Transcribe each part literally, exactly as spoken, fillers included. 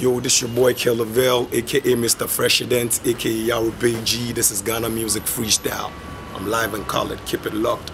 Yo, this your boy Killah Vel, aka Mister Fresh Dent, aka Yaru B G. This is Ghana Music Freestyle. I'm live and colored, keep it locked.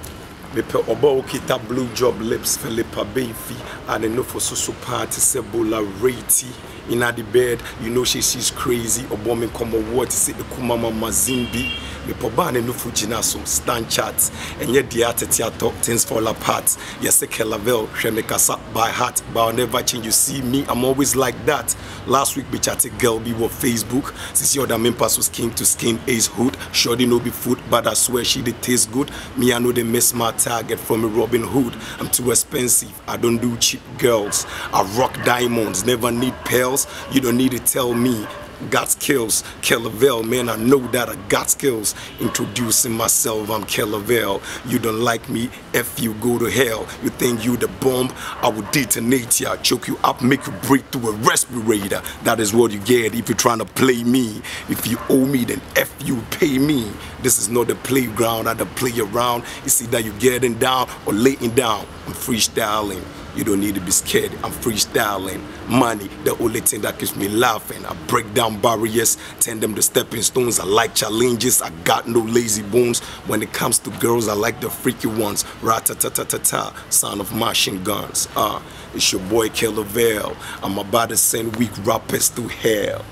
Me pe obo kita blue job lips Philippa Beefy. I don't know for so party sebola rati. In the bed, you know she she's crazy. Obo me come over to say kumama mazimbi. Me po ba ne nufu jinaso stand chats. And yet the attitude talk things fall apart. Yes, Killah Vel, she make us up by heart, but I'll never change. You see me, I'm always like that. Last week, bitch, I take girl be with Facebook. Since your damn pass was skin to skin, ace hood. Sure they no be food, but I swear she did taste good. Me, I know they miss my target from a Robin Hood. I'm too expensive. I don't do cheap girls. I rock diamonds, never need pearls. You don't need to tell me. Got skills, Killah Vel, man, I know that I got skills. Introducing myself, I'm Killah Vel. You don't like me, F you, go to hell. You think you the bomb, I will detonate ya. Choke you up, make you break through a respirator. That is what you get if you're trying to play me. If you owe me, then F you, pay me. This is not the playground, I don't play around. It's either you getting down or laying down. I'm freestyling. You don't need to be scared, I'm freestyling. Money, the only thing that keeps me laughing. I break down barriers, turn them to stepping stones. I like challenges, I got no lazy bones. When it comes to girls, I like the freaky ones. Ra-ta-ta-ta-ta-ta, sound of machine guns. Uh, it's your boy Killah Vel. I'm about to send weak rappers to hell.